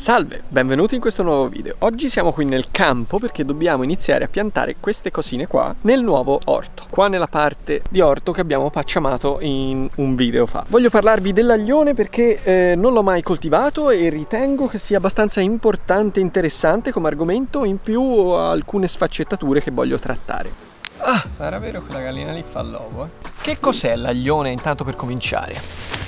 Salve, benvenuti in questo nuovo video. Oggi siamo qui nel campo perché dobbiamo iniziare a piantare queste cosine qua nel nuovo orto, qua nella parte di orto che abbiamo pacciamato in un video fa. Voglio parlarvi dell'aglione perché non l'ho mai coltivato e ritengo che sia abbastanza importante e interessante come argomento, in più alcune sfaccettature che voglio trattare. Ah, era vero, quella gallina lì fa l'ovo, eh. Che cos'è l'aglione intanto per cominciare?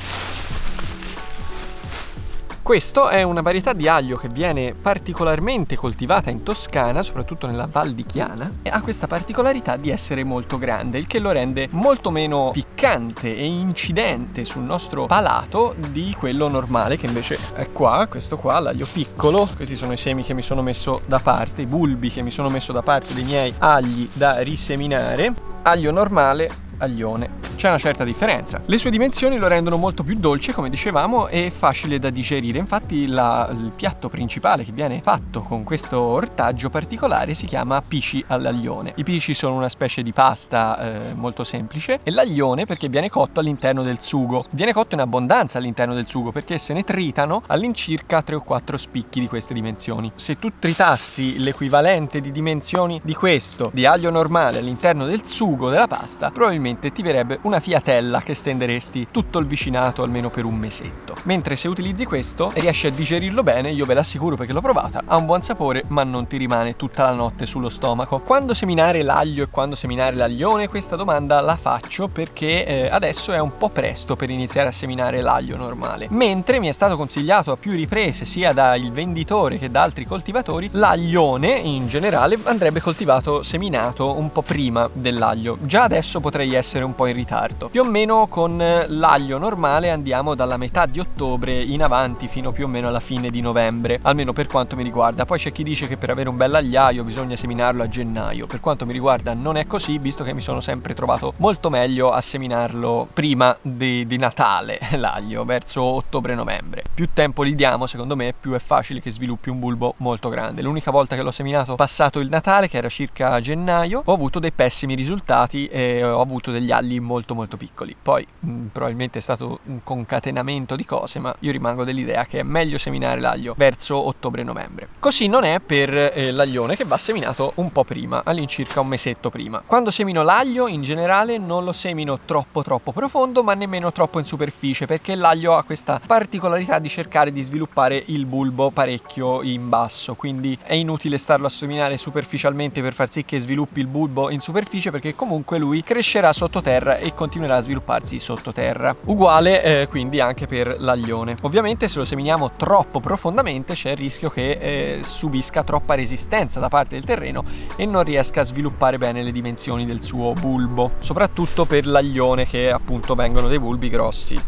Questo è una varietà di aglio che viene particolarmente coltivata in Toscana, soprattutto nella Val di Chiana, e ha questa particolarità di essere molto grande, il che lo rende molto meno piccante e incidente sul nostro palato di quello normale, che invece è qua, questo qua, l'aglio piccolo. Questi sono i semi che mi sono messo da parte, i bulbi che mi sono messo da parte dei miei agli da riseminare. Aglio normale, aglione. C'è una certa differenza. Le sue dimensioni lo rendono molto più dolce, come dicevamo, e facile da digerire. Infatti il piatto principale che viene fatto con questo ortaggio particolare si chiama pici all'aglione. I pici sono una specie di pasta molto semplice, e l'aglione perché viene cotto all'interno del sugo. Viene cotto in abbondanza all'interno del sugo perché se ne tritano all'incirca 3 o 4 spicchi di queste dimensioni. Se tu tritassi l'equivalente di dimensioni di questo, di aglio normale, all'interno del sugo della pasta, probabilmente ti verrebbe una fiatella che stenderesti tutto il vicinato almeno per un mesetto. Mentre se utilizzi questo riesci a digerirlo bene, io ve l'assicuro perché l'ho provata, ha un buon sapore ma non ti rimane tutta la notte sullo stomaco. Quando seminare l'aglio e quando seminare l'aglione? Questa domanda la faccio perché adesso è un po' presto per iniziare a seminare l'aglio normale. Mentre mi è stato consigliato a più riprese sia dal venditore che da altri coltivatori, l'aglione in generale andrebbe coltivato, seminato un po' prima dell'aglio. Già adesso potrei essere un po' in ritardo. Più o meno con l'aglio normale andiamo dalla metà di ottobre in avanti fino più o meno alla fine di novembre, almeno per quanto mi riguarda. Poi c'è chi dice che per avere un bel agliaio bisogna seminarlo a gennaio. Per quanto mi riguarda non è così, visto che mi sono sempre trovato molto meglio a seminarlo prima di Natale, l'aglio, verso ottobre-novembre. Più tempo li diamo, secondo me, più è facile che sviluppi un bulbo molto grande. L'unica volta che l'ho seminato passato il Natale, che era circa gennaio, ho avuto dei pessimi risultati e ho avuto degli agli molto piccoli. Poi probabilmente è stato un concatenamento di cose, ma io rimango dell'idea che è meglio seminare l'aglio verso ottobre-novembre. Così non è per l'aglione, che va seminato un po' prima, all'incirca un mesetto prima. Quando semino l'aglio in generale non lo semino troppo profondo, ma nemmeno troppo in superficie, perché l'aglio ha questa particolarità di cercare di sviluppare il bulbo parecchio in basso, quindi è inutile starlo a seminare superficialmente per far sì che sviluppi il bulbo in superficie, perché comunque lui crescerà sottoterra e continuerà a svilupparsi sottoterra. Uguale quindi anche per l'aglione. Ovviamente se lo seminiamo troppo profondamente c'è il rischio che subisca troppa resistenza da parte del terreno e non riesca a sviluppare bene le dimensioni del suo bulbo, soprattutto per l'aglione, che appunto vengono dei bulbi grossi.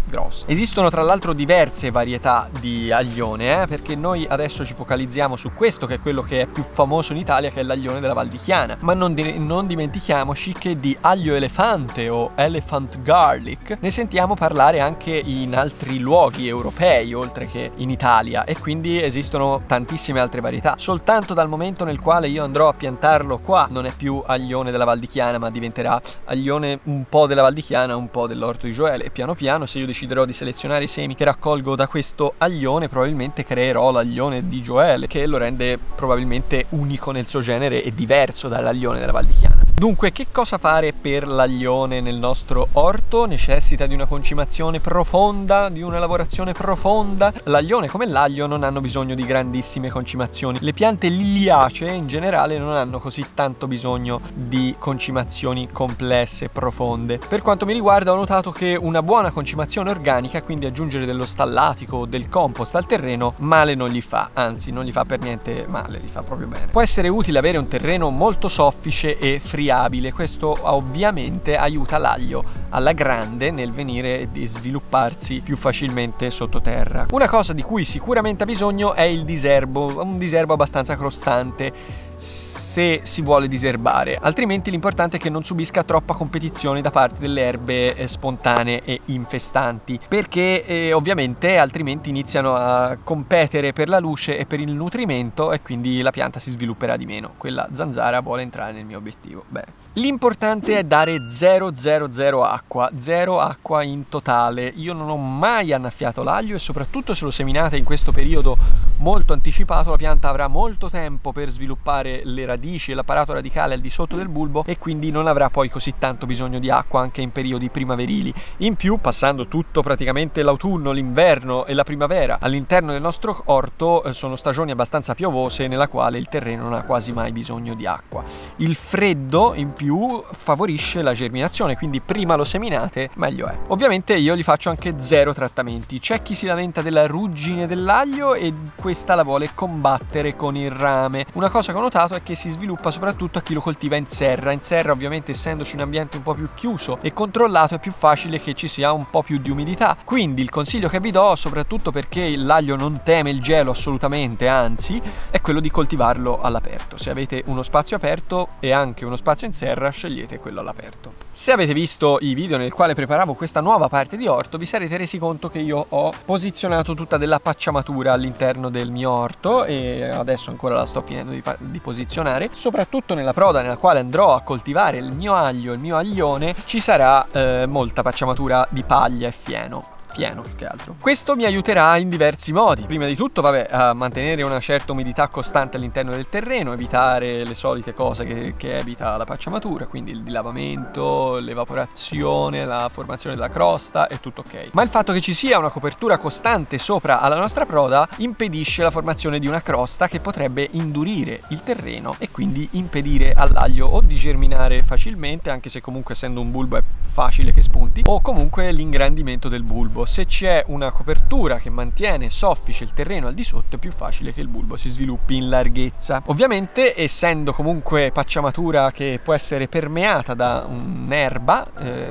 Esistono tra l'altro diverse varietà di aglione, perché noi adesso ci focalizziamo su questo, che è quello che è più famoso in Italia, che è l'aglione della Val di Chiana, ma non dimentichiamoci che di aglio elefante o elephant garlic ne sentiamo parlare anche in altri luoghi europei oltre che in Italia, e quindi esistono tantissime altre varietà. Soltanto dal momento nel quale io andrò a piantarlo qua non è più aglione della Val di Chiana, ma diventerà aglione un po' della Val di Chiana, un po' dell'orto di Joele, e piano piano, se io deciderò di selezionare i semi che raccolgo da questo aglione, probabilmente creerò l'aglione di Joele, che lo rende probabilmente unico nel suo genere e diverso dall'aglione della Val di Chiana. Dunque, che cosa fare per l'aglione nel nostro orto? Necessita di una concimazione profonda, di una lavorazione profonda. L'aglione come l'aglio non hanno bisogno di grandissime concimazioni. Le piante liliacee in generale non hanno così tanto bisogno di concimazioni complesse, profonde. Per quanto mi riguarda ho notato che una buona concimazione organica, quindi aggiungere dello stallatico o del compost al terreno, male non gli fa, anzi non gli fa per niente male, gli fa proprio bene. Può essere utile avere un terreno molto soffice e friabile, questo ovviamente aiuta l'aglio alla grande nel venire e svilupparsi più facilmente sottoterra. Una cosa di cui sicuramente ha bisogno è il diserbo, un diserbo abbastanza crostante se si vuole diserbare, altrimenti l'importante è che non subisca troppa competizione da parte delle erbe spontanee e infestanti, perché ovviamente altrimenti iniziano a competere per la luce e per il nutrimento, e quindi la pianta si svilupperà di meno. Quella zanzara vuole entrare nel mio obiettivo. Beh, l'importante è dare 000 acqua, 0 acqua in totale. Io non ho mai annaffiato l'aglio, e soprattutto se lo seminate in questo periodo molto anticipato, la pianta avrà molto tempo per sviluppare le radici e l'apparato radicale al di sotto del bulbo e quindi non avrà poi così tanto bisogno di acqua anche in periodi primaverili. In più, passando tutto praticamente l'autunno, l'inverno e la primavera all'interno del nostro orto, sono stagioni abbastanza piovose nella quale il terreno non ha quasi mai bisogno di acqua. Il freddo in più favorisce la germinazione, quindi prima lo seminate meglio è. Ovviamente io gli faccio anche zero trattamenti. C'è chi si lamenta della ruggine dell'aglio e questa la vuole combattere con il rame. Una cosa che ho notato è che si sviluppa soprattutto a chi lo coltiva in serra. In serra ovviamente, essendoci un ambiente un po' più chiuso e controllato, è più facile che ci sia un po' più di umidità. Quindi il consiglio che vi do, soprattutto perché l'aglio non teme il gelo assolutamente, anzi, è quello di coltivarlo all'aperto. Se avete uno spazio aperto e anche uno spazio in serra, scegliete quello all'aperto. Se avete visto i video nel quale preparavo questa nuova parte di orto, vi sarete resi conto che io ho posizionato tutta della pacciamatura all'interno del mio orto e adesso ancora la sto finendo di posizionare. Soprattutto nella proda nella quale andrò a coltivare il mio aglio e il mio aglione ci sarà molta pacciamatura di paglia e fieno più che altro. Questo mi aiuterà in diversi modi. Prima di tutto, a mantenere una certa umidità costante all'interno del terreno, evitare le solite cose che evita la pacciamatura, quindi il dilavamento, l'evaporazione, la formazione della crosta e tutto ok. Ma il fatto che ci sia una copertura costante sopra alla nostra proda impedisce la formazione di una crosta che potrebbe indurire il terreno e quindi impedire all'aglio o di germinare facilmente, anche se comunque essendo un bulbo è facile che spunti, o comunque l'ingrandimento del bulbo. Se c'è una copertura che mantiene soffice il terreno al di sotto, è più facile che il bulbo si sviluppi in larghezza. Ovviamente, essendo comunque pacciamatura che può essere permeata da un'erba,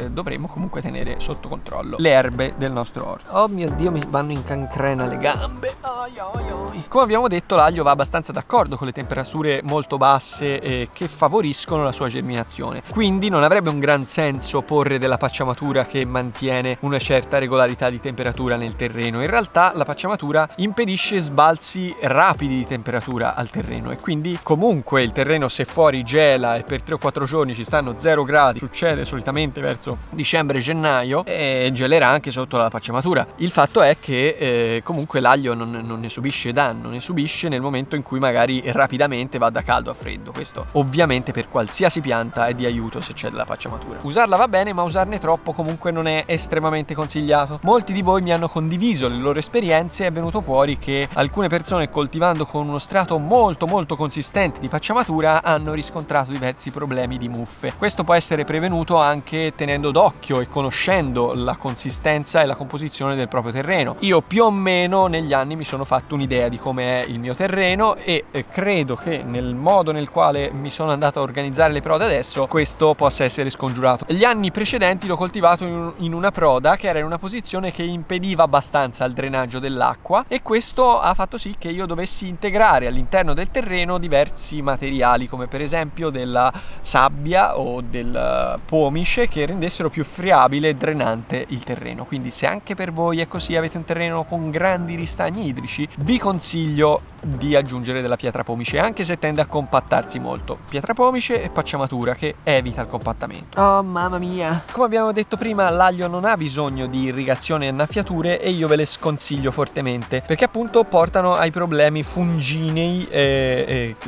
dovremmo comunque tenere sotto controllo le erbe del nostro orto. Oh mio Dio, mi vanno in cancrena le gambe. Ai, ai, ai. Come abbiamo detto, l'aglio va abbastanza d'accordo con le temperature molto basse che favoriscono la sua germinazione, quindi non avrebbe un gran senso porre della pacciamatura che mantiene una certa regolarità di temperatura nel terreno. In realtà la pacciamatura impedisce sbalzi rapidi di temperatura al terreno e quindi comunque il terreno, se fuori gela e per 3 o 4 giorni ci stanno 0 gradi, succede solitamente verso dicembre gennaio, e gelerà anche sotto la pacciamatura. Il fatto è che comunque l'aglio non ne subisce danno, ne subisce nel momento in cui magari rapidamente va da caldo a freddo. Questo ovviamente per qualsiasi pianta è di aiuto se c'è della pacciamatura. Usarla va bene, ma usarne troppo comunque non è estremamente consigliato. Molti di voi mi hanno condiviso le loro esperienze e è venuto fuori che alcune persone, coltivando con uno strato molto consistente di pacciamatura, hanno riscontrato diversi problemi di muffe. Questo può essere prevenuto anche tenendo d'occhio e conoscendo la consistenza e la composizione del proprio terreno. Io più o meno negli anni mi sono fatto un'idea di come è il mio terreno e credo che nel modo nel quale mi sono andato a organizzare le prode adesso questo possa essere scongiurato. Gli anni precedenti l'ho coltivato in una proda che era in una posizione che impediva abbastanza il drenaggio dell'acqua e questo ha fatto sì che io dovessi integrare all'interno del terreno diversi materiali, come per esempio della sabbia o del pomice, che rendessero più friabile e drenante il terreno. Quindi se anche per voi è così, avete un terreno con grandi ristagni idrici, vi consiglio di aggiungere della pietra pomice, anche se tende a compattarsi molto. Pietra pomice e pacciamatura che evita il compattamento. Oh mamma mia! Come abbiamo detto prima, l'aglio non ha bisogno di irrigazione e annaffiature e io ve le sconsiglio fortemente perché appunto portano ai problemi funginei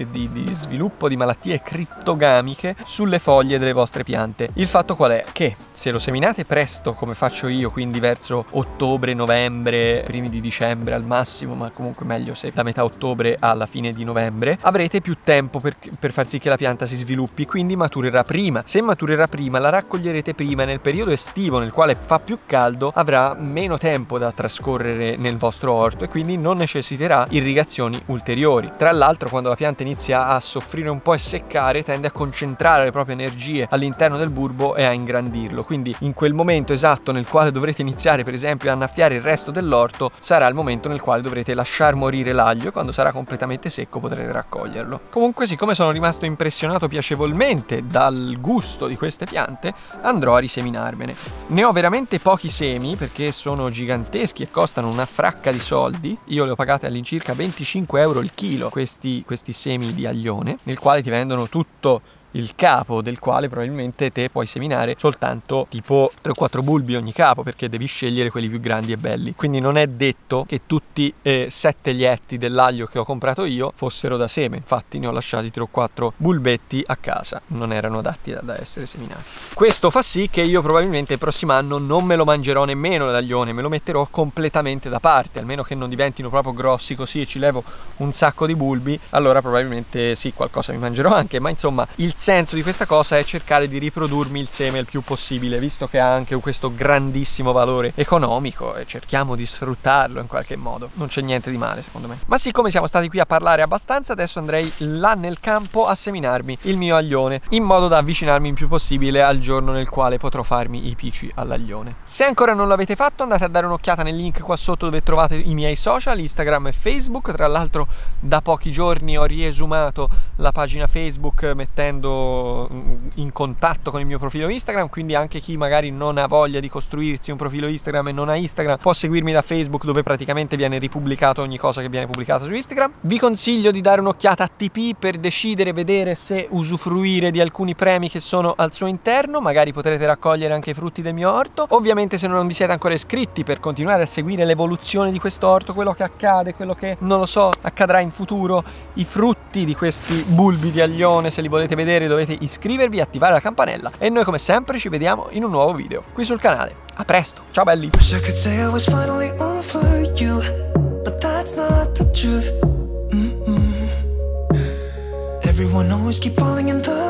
di sviluppo di malattie crittogamiche sulle foglie delle vostre piante. Il fatto qual è? Che se lo seminate presto, come faccio io, quindi verso ottobre, novembre, primi di dicembre al massimo, ma comunque meglio se da metà ottobre alla fine di novembre, avrete più tempo per far sì che la pianta si sviluppi, quindi maturerà prima. Se maturerà prima, la raccoglierete prima e nel periodo estivo, nel quale fa più caldo, avrà meno tempo da trascorrere nel vostro orto e quindi non necessiterà irrigazioni ulteriori. Tra l'altro, quando la pianta inizia a soffrire un po' e seccare, tende a concentrare le proprie energie all'interno del bulbo e a ingrandirlo, quindi in quel momento esatto nel quale dovrete iniziare per esempio a annaffiare il resto dell'orto sarà il momento nel quale dovrete lasciar morire l'aglio e quando sarà completamente secco potrete raccoglierlo. Comunque, siccome sono rimasto impressionato piacevolmente dal gusto di queste piante, andrò a riseminarmene. Ne ho veramente pochi semi perché sono giganteschi e costano una fracca di soldi. Io le ho pagate all'incirca 25 euro il chilo, questi semi di aglione, nel quale ti vendono tutto il capo del quale probabilmente te puoi seminare soltanto tipo 3 o 4 bulbi ogni capo, perché devi scegliere quelli più grandi e belli. Quindi non è detto che tutti 7 gli etti dell'aglio che ho comprato io fossero da seme, infatti ne ho lasciati 3 o 4 bulbetti a casa, non erano adatti da essere seminati. Questo fa sì che io probabilmente il prossimo anno non me lo mangerò nemmeno l'aglione, me lo metterò completamente da parte, almeno che non diventino proprio grossi così e ci levo un sacco di bulbi, allora probabilmente sì, qualcosa mi mangerò anche, ma insomma il senso di questa cosa è cercare di riprodurmi il seme il più possibile, visto che ha anche questo grandissimo valore economico e cerchiamo di sfruttarlo in qualche modo, non c'è niente di male secondo me. Ma siccome siamo stati qui a parlare abbastanza, adesso andrei là nel campo a seminarmi il mio aglione, in modo da avvicinarmi il più possibile al giorno nel quale potrò farmi i pici all'aglione. Se ancora non l'avete fatto, andate a dare un'occhiata nel link qua sotto dove trovate i miei social, Instagram e Facebook. Tra l'altro da pochi giorni ho riesumato la pagina Facebook mettendo in contatto con il mio profilo Instagram, quindi anche chi magari non ha voglia di costruirsi un profilo Instagram e non ha Instagram può seguirmi da Facebook, dove praticamente viene ripubblicato ogni cosa che viene pubblicata su Instagram. Vi consiglio di dare un'occhiata a Tipeee per decidere, vedere se usufruire di alcuni premi che sono al suo interno, magari potrete raccogliere anche i frutti del mio orto. Ovviamente se non vi siete ancora iscritti, per continuare a seguire l'evoluzione di questo orto, quello che accade, quello che non lo so accadrà in futuro, i frutti di questi bulbi di aglione, se li volete vedere dovete iscrivervi, attivare la campanella, e noi come sempre ci vediamo in un nuovo video qui sul canale. A presto, ciao belli! Everyone always keep falling in love.